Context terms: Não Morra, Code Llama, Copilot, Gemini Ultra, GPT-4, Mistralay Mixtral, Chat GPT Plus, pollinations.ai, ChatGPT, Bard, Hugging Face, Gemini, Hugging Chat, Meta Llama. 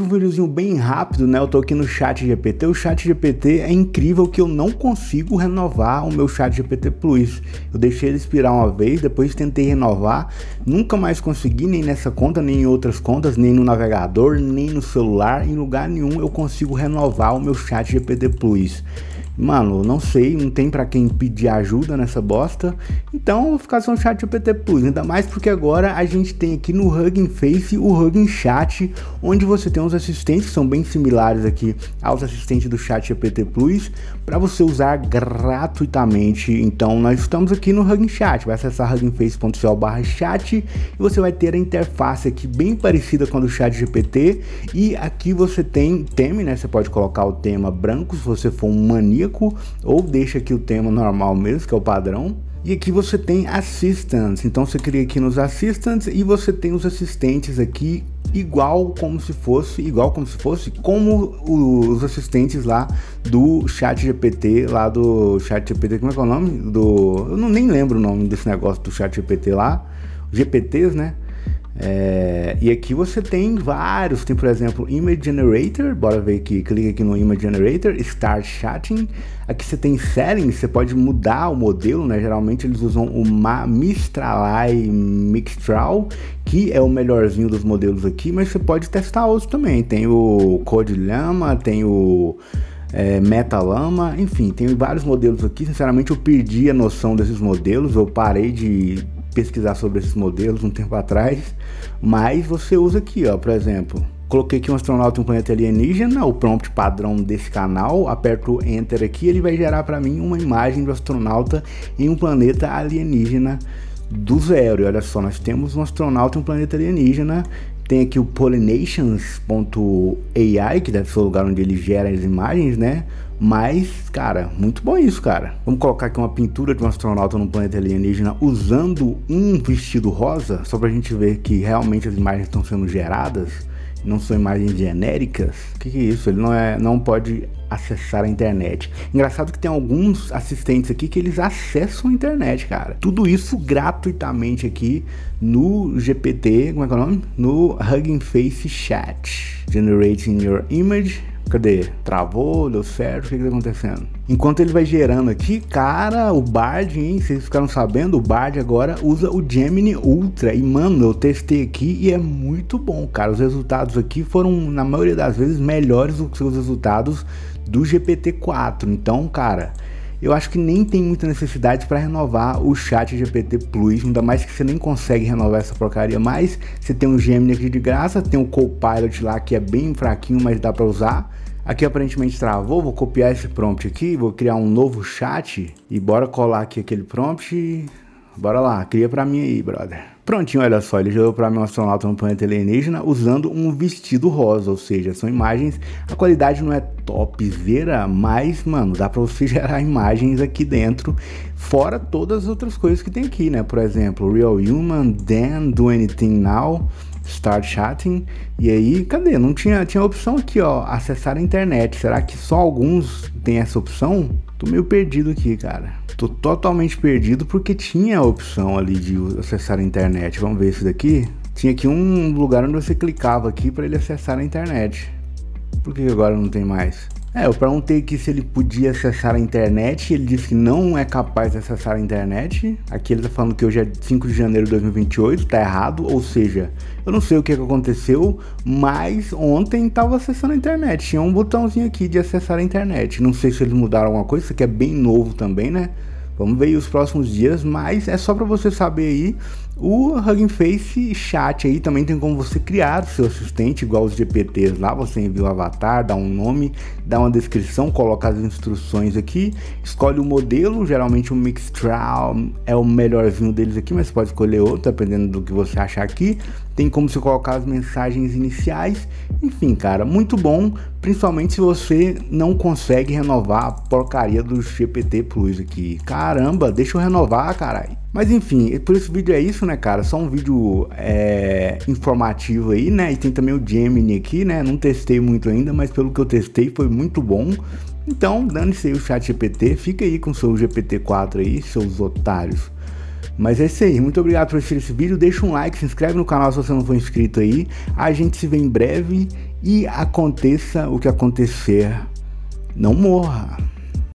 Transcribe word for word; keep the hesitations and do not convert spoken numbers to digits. hoje um videozinho bem rápido, né? Eu tô aqui no Chat G P T. O Chat G P T é incrível que eu não consigo renovar o meu Chat G P T Plus. Eu deixei ele expirar uma vez, depois tentei renovar, nunca mais consegui, nem nessa conta, nem em outras contas, nem no navegador, nem no celular, em lugar nenhum eu consigo renovar o meu Chat G P T Plus. Mano, não sei, não tem pra quem pedir ajuda nessa bosta. Então eu vou ficar só no Chat G P T Plus. Ainda mais porque agora a gente tem aqui no Hugging Face o Hugging Chat, onde você tem uns assistentes que são bem similares aqui aos assistentes do Chat G P T Plus, para você usar gratuitamente. Então nós estamos aqui no Hugging Chat. Vai acessar hugging face ponto c o barra chat e você vai ter a interface aqui bem parecida com a do Chat G P T. E aqui você tem tema, né? Você pode colocar o tema branco se você for um maníaco, ou deixa aqui o tema normal mesmo, que é o padrão. E aqui você tem assistants, então você cria aqui nos assistants e você tem os assistentes aqui igual como se fosse, igual como se fosse, como os assistentes lá do Chat G P T, lá do Chat G P T, como é que é o nome? Do, eu não, nem lembro o nome desse negócio do Chat G P T lá, G P Ts, né? É, e aqui você tem vários, tem por exemplo Image Generator, bora ver aqui, clica aqui no Image Generator, Start Chatting. Aqui você tem Settings, você pode mudar o modelo, né? Geralmente eles usam o Mistralay Mixtral, que é o melhorzinho dos modelos aqui, mas você pode testar outros também, tem o Code Llama, tem o É, Meta Llama, enfim, tem vários modelos aqui. Sinceramente eu perdi a noção desses modelos, eu parei de pesquisar sobre esses modelos um tempo atrás, mas você usa aqui, ó, por exemplo, coloquei aqui um astronauta em um planeta alienígena, o prompt padrão desse canal, aperto Enter aqui, ele vai gerar para mim uma imagem do astronauta em um planeta alienígena do zero. E olha só, nós temos um astronauta em um planeta alienígena. Tem aqui o pollinations ponto a i, que deve ser o lugar onde ele gera as imagens, né? Mas, cara, muito bom isso, cara. Vamos colocar aqui uma pintura de um astronauta num planeta alienígena usando um vestido rosa, só pra gente ver que realmente as imagens estão sendo geradas, não são imagens genéricas. O que, que é isso? Ele não, é, não pode acessar a internet. Engraçado que tem alguns assistentes aqui que eles acessam a internet, cara. Tudo isso gratuitamente aqui no G P T, como é que é o nome? No Hugging Face Chat. Generating your image. Cadê? Travou, deu certo, o que que tá acontecendo? Enquanto ele vai gerando aqui, cara, o Bard, hein? Vocês ficaram sabendo, o Bard agora usa o Gemini Ultra. E, mano, eu testei aqui e é muito bom, cara. Os resultados aqui foram, na maioria das vezes, melhores do que os resultados do G P T quatro. Então, cara, eu acho que nem tem muita necessidade para renovar o Chat G P T Plus, ainda mais que você nem consegue renovar essa porcaria mais. Você tem um Gemini aqui de graça, tem um Copilot lá que é bem fraquinho, mas dá para usar. Aqui aparentemente travou, vou copiar esse prompt aqui, vou criar um novo chat e bora colar aqui aquele prompt. Bora lá, cria para mim aí, brother. Prontinho, olha só, ele gerou para mim um astronauta no planeta alienígena usando um vestido rosa, ou seja, são imagens, a qualidade não é topzera, mas, mano, dá para você gerar imagens aqui dentro, fora todas as outras coisas que tem aqui, né? Por exemplo, Real Human, Then, Do Anything Now, Start Chatting, e aí, cadê? Não tinha, tinha opção aqui, ó, acessar a internet. Será que só alguns tem essa opção? Tô meio perdido aqui, cara. Tô totalmente perdido porque tinha a opção ali de acessar a internet. Vamos ver isso daqui. Tinha aqui um lugar onde você clicava aqui para ele acessar a internet. Por que agora não tem mais? É, eu perguntei aqui se ele podia acessar a internet, ele disse que não é capaz de acessar a internet. Aqui ele tá falando que hoje é cinco de janeiro de dois mil e vinte e oito, tá errado, ou seja, eu não sei o que que aconteceu, mas ontem tava acessando a internet, tinha um botãozinho aqui de acessar a internet. Não sei se eles mudaram alguma coisa, isso aqui é bem novo também, né? Vamos ver aí os próximos dias, mas é só para você saber aí, o Hugging Face Chat aí também tem como você criar o seu assistente, igual os G P Ts lá, você envia o avatar, dá um nome, dá uma descrição, coloca as instruções aqui, escolhe o modelo, geralmente o Mixtral é o melhorzinho deles aqui, mas você pode escolher outro, dependendo do que você achar aqui, tem como você colocar as mensagens iniciais, enfim, cara, muito bom, principalmente se você não consegue renovar a porcaria do G P T Plus aqui, cara. Caramba, deixa eu renovar, caralho. Mas enfim, por esse vídeo é isso, né, cara? Só um vídeo é, informativo aí, né? E tem também o Gemini aqui, né? Não testei muito ainda, mas pelo que eu testei foi muito bom. Então, dane-se aí o Chat G P T. Fica aí com o seu G P T quatro aí, seus otários. Mas é isso aí, muito obrigado por assistir esse vídeo. Deixa um like, se inscreve no canal se você não for inscrito aí. A gente se vê em breve e aconteça o que acontecer, não morra.